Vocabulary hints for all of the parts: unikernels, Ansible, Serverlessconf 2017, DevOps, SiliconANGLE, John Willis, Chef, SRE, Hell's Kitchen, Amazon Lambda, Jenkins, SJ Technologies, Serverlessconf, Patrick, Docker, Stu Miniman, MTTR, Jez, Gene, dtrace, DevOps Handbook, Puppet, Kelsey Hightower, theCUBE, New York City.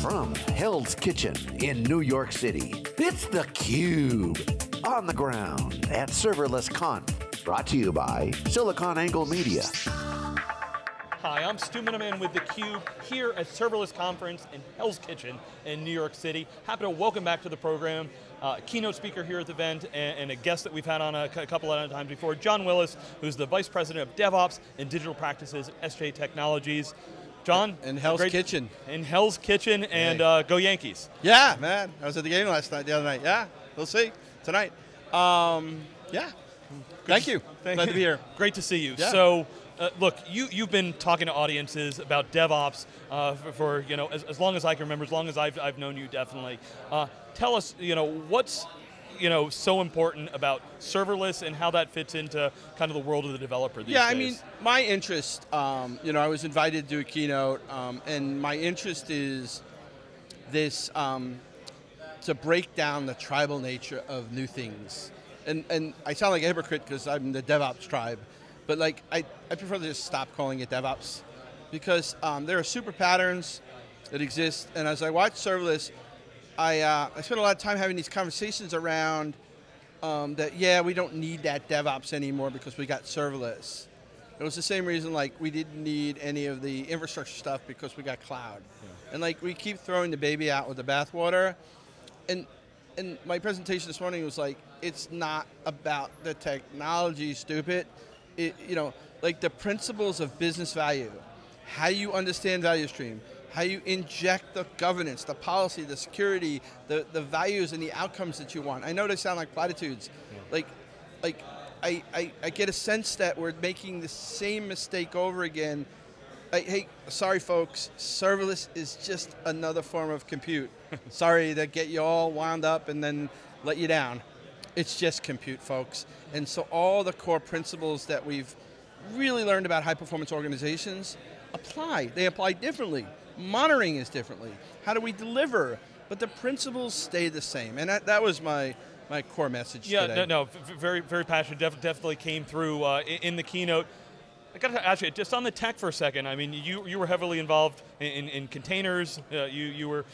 from Hell's Kitchen in New York City, it's theCUBE, on the ground at ServerlessConf, brought to you by SiliconANGLE Media. Hi, I'm Stu Miniman with theCUBE here at Serverless Conference in Hell's Kitchen in New York City. Happy to welcome back to the program keynote speaker here at the event and a guest that we've had on a couple of times before, John Willis, who's the Vice President of DevOps and Digital Practices at SJ Technologies. John? In Hell's Kitchen. In Hell's Kitchen, and go Yankees. Yeah, man, I was at the game the other night. Yeah, we'll see, tonight. Yeah, Thank you, glad to be here. Great to see you. Yeah. So, look, you've been talking to audiences about DevOps for you know as long as I can remember, as long as I've known you, definitely. Tell us, you know, what's so important about serverless and how that fits into kind of the world of the developer these days. I mean, my interest, you know, I was invited to do a keynote, and my interest is this to break down the tribal nature of new things, and I sound like a hypocrite because I'm the DevOps tribe. But like, I prefer to just stop calling it DevOps because there are super patterns that exist. And as I watch serverless, I spent a lot of time having these conversations around that, yeah, we don't need that DevOps anymore because we got serverless. It was the same reason like we didn't need any of the infrastructure stuff because we got cloud. Yeah. And like, we keep throwing the baby out with the bathwater. And my presentation this morning was like, it's not about the technology, stupid. It, you know, like the principles of business value, how you understand value stream, how you inject the governance, the policy, the security, the values and the outcomes that you want. I know they sound like platitudes. Yeah. Like I get a sense that we're making the same mistake over again. Like, hey, sorry folks, serverless is just another form of compute. Sorry to get you all wound up and then let you down. It's just compute, folks. And so all the core principles that we've really learned about high-performance organizations apply. They apply differently. Monitoring is differently. How do we deliver? But the principles stay the same. And that was my core message today. Yeah, no, very, very passionate. Definitely came through in the keynote. I got to ask you, just on the tech for a second, I mean, you were heavily involved in containers, you were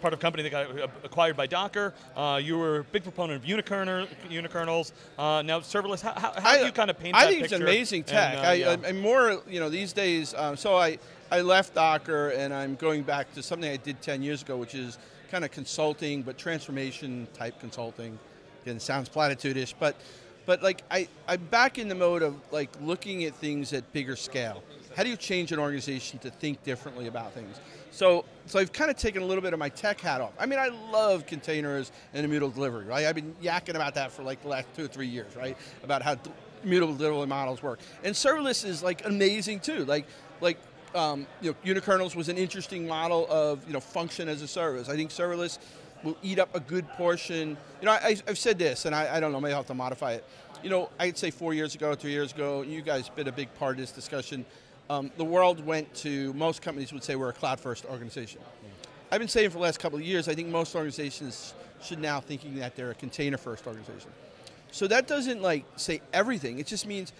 part of a company that got acquired by Docker, you were a big proponent of unikernels, now serverless. How do you kind of paint that picture? I think it's amazing tech. And, I'm more, these days, so I left Docker and I'm going back to something I did 10 years ago, which is kind of consulting, but transformation type consulting. Again, it sounds platitude-ish, but like I'm back in the mode of like looking at things at bigger scale. How do you change an organization to think differently about things? So I've kind of taken a little bit of my tech hat off. I mean, I love containers and immutable delivery, right? I've been yakking about that for like the last 2 or 3 years, right? About how immutable delivery models work. And serverless is like amazing too. Unikernels was an interesting model of function as a service. I think serverless will eat up a good portion. I've said this, and I don't know, maybe I'll have to modify it. I'd say 3 years ago, you guys been a big part of this discussion. The world went to, most companies would say we're a cloud-first organization. Yeah. I've been saying for the last couple of years, I think most organizations should now thinking that they're a container-first organization. So that doesn't like say everything, it just means,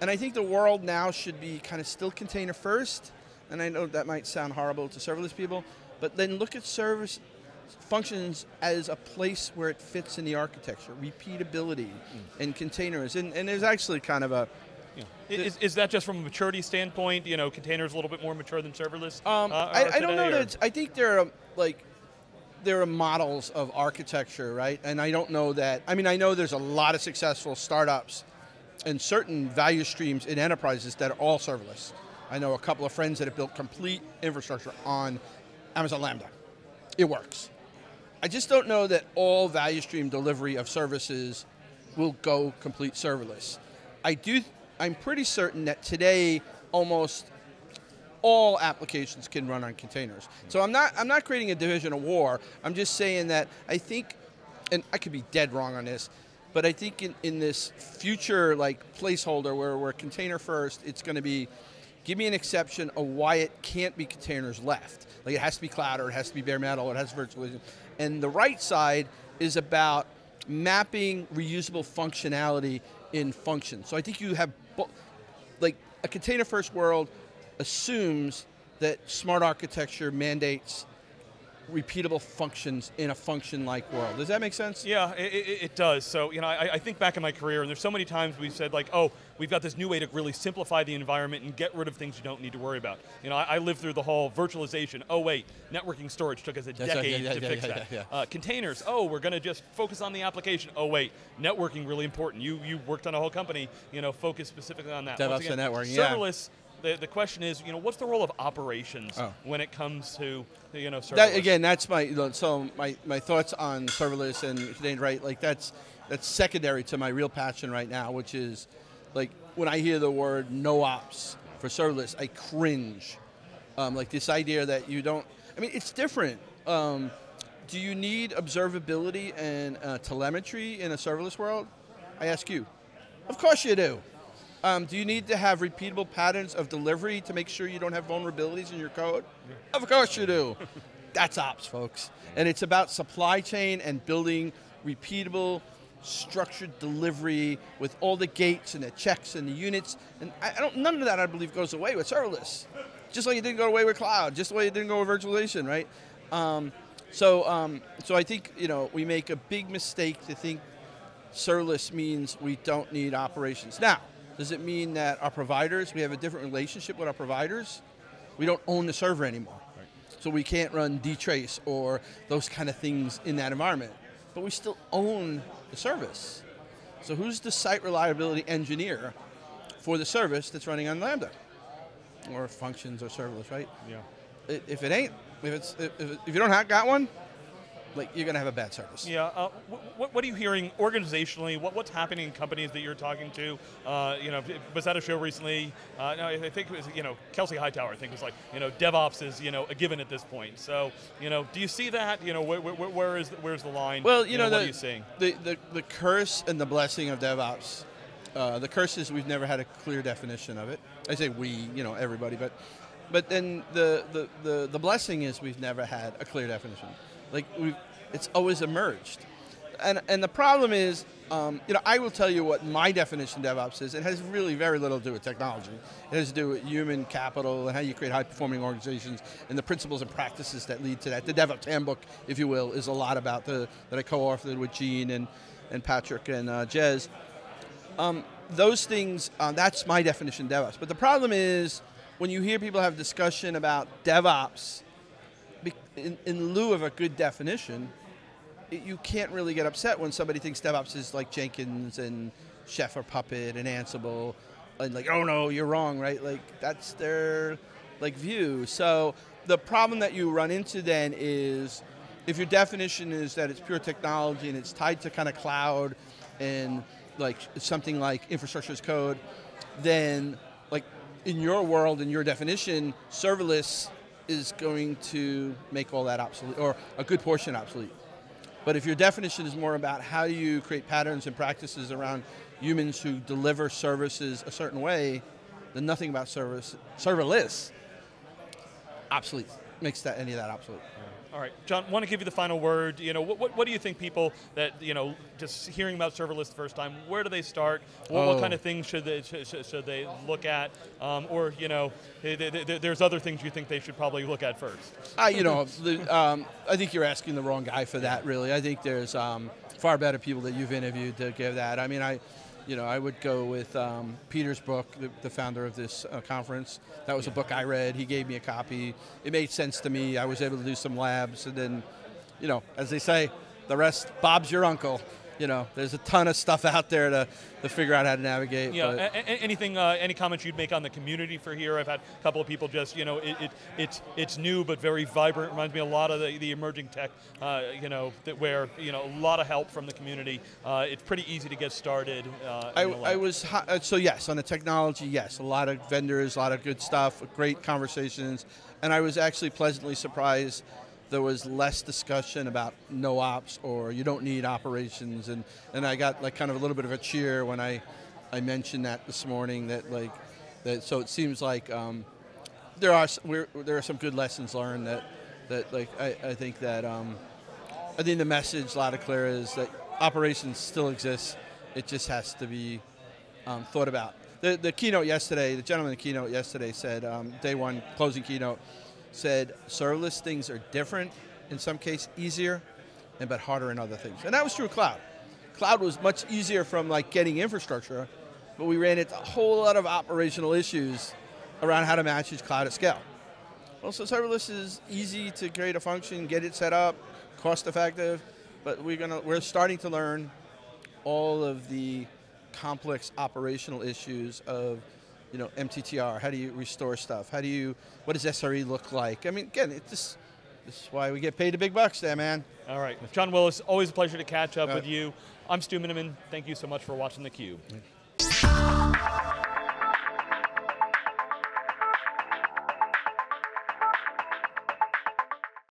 and I think the world now should be kind of still container-first, and I know that might sound horrible to serverless people, but then look at service, functions as a place where it fits in the architecture, repeatability and containers, and there's actually kind of a... Yeah. Is that just from a maturity standpoint, containers a little bit more mature than serverless? I don't know, I think there are models of architecture, right? And I don't know that, I mean I know there's a lot of successful startups and certain value streams in enterprises that are all serverless. I know a couple of friends that have built complete infrastructure on Amazon Lambda. It works. I just don't know that all value stream delivery of services will go complete serverless. I'm pretty certain that today almost all applications can run on containers. So I'm not creating a division of war. I'm just saying that I think, and I could be dead wrong on this, but I think in this future placeholder where we're container first, it's going to be, give me an exception of why it can't be containers left. Like it has to be cloud or it has to be bare metal or it has virtualization. And the right side is about mapping reusable functionality in functions. So I think you have, like a container first world assumes that smart architecture mandates repeatable functions in a function-like world. Does that make sense? Yeah, it does. So, you know, I think back in my career, and there's so many times we've said like, oh, we've got this new way to really simplify the environment and get rid of things you don't need to worry about. You know, I lived through the whole virtualization, oh wait, networking storage took us a decade to fix that. Containers, oh, we're going to just focus on the application, oh wait, networking really important. You worked on a whole company, you know, focus specifically on that. DevOps and networking, serverless, yeah. The question is, you know, what's the role of operations when it comes to, you know, serverless? That, again, that's my thoughts on serverless and contained, right? Like that's secondary to my real passion right now, which is, like, when I hear the word no ops for serverless, I cringe. Like this idea that you don't, I mean, it's different. Do you need observability and telemetry in a serverless world? I ask you. Of course you do. Do you need to have repeatable patterns of delivery to make sure you don't have vulnerabilities in your code? Of course you do. That's ops, folks. And it's about supply chain and building repeatable, structured delivery with all the gates and the checks and the units. And none of that, I believe, goes away with serverless. Just like it didn't go away with cloud, just like it didn't go with virtualization, right? So I think, you know, we make a big mistake to think serverless means we don't need operations. Now, does it mean that our providers, we have a different relationship with our providers? We don't own the server anymore. Right. So we can't run dtrace or those kind of things in that environment. But we still own the service. So who's the site reliability engineer for the service that's running on Lambda? Or functions or serverless, right? Yeah. If it ain't, if you don't have got one, like, you're going to have a bad service. Yeah, what are you hearing organizationally? What's happening in companies that you're talking to? You know, was at a show recently, I think it was, you know, Kelsey Hightower, I think was like, you know, DevOps is, you know, a given at this point. So, you know, do you see that? You know, where's the line? Well, you know, what are you seeing? The curse and the blessing of DevOps. The curse is we've never had a clear definition of it. I say we, you know, everybody, but then the blessing is we've never had a clear definition. Like, it's always emerged. And the problem is, you know, I will tell you what my definition of DevOps is. It has really very little to do with technology. It has to do with human capital and how you create high-performing organizations and the principles and practices that lead to that. The DevOps Handbook, if you will, is a lot about that I co-authored with Gene and Patrick and Jez. Those things, that's my definition of DevOps. But the problem is, when you hear people have discussion about DevOps, in lieu of a good definition, you can't really get upset when somebody thinks DevOps is like Jenkins and Chef or Puppet and Ansible, and like, oh no, you're wrong, right? Like, that's their like view. So the problem that you run into then is, if your definition is that it's pure technology and it's tied to kind of cloud and like something like infrastructure as code, then like in your world, in your definition, serverless is going to make all that obsolete, or a good portion obsolete. But if your definition is more about how you create patterns and practices around humans who deliver services a certain way, then nothing about serverless obsolete makes that any of that obsolete. All right, John, want to give you the final word. You know, what do you think people that, you know, just hearing about serverless the first time, where do they start? What kind of things should they look at? Or, you know, there's other things you think they should probably look at first. You know, I think you're asking the wrong guy for that, really. I think there's far better people that you've interviewed to give that. I mean, you know, I would go with Peter's book, the founder of this conference. That was a book I read. He gave me a copy. It made sense to me. I was able to do some labs. And then, you know, as they say, the rest, Bob's your uncle. You know, there's a ton of stuff out there to figure out how to navigate. Yeah, anything, any comments you'd make on the community for here? I've had a couple of people just, you know, it's new but very vibrant. Reminds me a lot of the emerging tech, you know, where, you know, a lot of help from the community. It's pretty easy to get started. So yes, on the technology, yes. A lot of vendors, a lot of good stuff, great conversations. And I was actually pleasantly surprised there was less discussion about no ops or you don't need operations, and I got like kind of a little bit of a cheer when I mentioned that this morning, so it seems like there are some good lessons learned I think that, I think the message loud and clear is that operations still exists, it just has to be thought about. The keynote yesterday, the gentleman in the keynote yesterday said, day one, closing keynote, said serverless things are different in some case easier, and but harder in other things. And that was true of cloud. Cloud was much easier from like getting infrastructure, but we ran into a whole lot of operational issues around how to manage cloud at scale. Well, so serverless is easy to create a function, get it set up, cost effective, but we're starting to learn all of the complex operational issues of MTTR, how do you restore stuff? How do you, what does SRE look like? I mean, again, this is why we get paid the big bucks there, man. All right, John Willis, always a pleasure to catch up with you. I'm Stu Miniman, thank you so much for watching theCUBE.